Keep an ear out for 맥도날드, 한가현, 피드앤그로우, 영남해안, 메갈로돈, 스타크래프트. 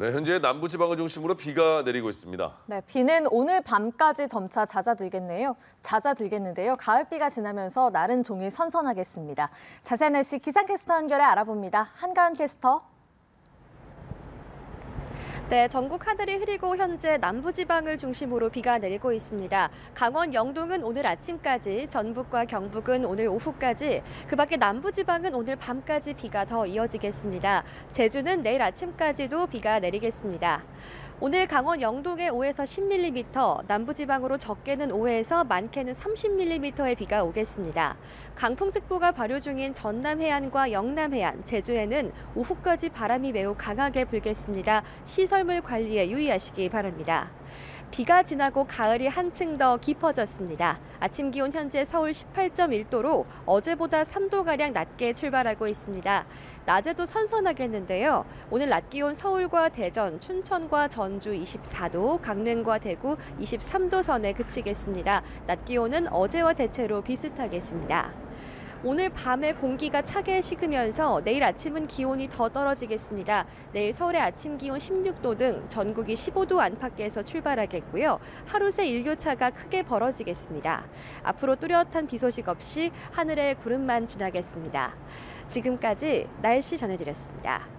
네, 현재 남부지방을 중심으로 비가 내리고 있습니다. 네, 비는 오늘 밤까지 점차 잦아들겠는데요. 가을비가 지나면서 날은 종일 선선하겠습니다. 자세한 날씨 기상캐스터 연결해 알아봅니다. 한가현 캐스터. 네, 전국 하늘이 흐리고 현재 남부지방을 중심으로 비가 내리고 있습니다. 강원 영동은 오늘 아침까지, 전북과 경북은 오늘 오후까지, 그 밖에 남부지방은 오늘 밤까지 비가 더 이어지겠습니다. 제주는 내일 아침까지도 비가 내리겠습니다. 오늘 강원 영동에 5에서 10mm, 남부지방으로 적게는 5에서 많게는 30mm의 비가 오겠습니다. 강풍특보가 발효 중인 전남 해안과 영남 해안, 제주에는 오후까지 바람이 매우 강하게 불겠습니다. 시설물 관리에 유의하시기 바랍니다. 비가 지나고 가을이 한층 더 깊어졌습니다. 아침 기온 현재 서울 18.1도로 어제보다 3도가량 낮게 출발하고 있습니다. 낮에도 선선하겠는데요. 오늘 낮 기온 서울과 대전, 춘천과 전주 24도, 강릉과 대구 23도 선에 그치겠습니다. 낮 기온은 어제와 대체로 비슷하겠습니다. 오늘 밤에 공기가 차게 식으면서 내일 아침은 기온이 더 떨어지겠습니다. 내일 서울의 아침 기온 16도 등 전국이 15도 안팎에서 출발하겠고요. 하루 새 일교차가 크게 벌어지겠습니다. 앞으로 뚜렷한 비 소식 없이 하늘에 구름만 지나겠습니다. 지금까지 날씨 전해드렸습니다.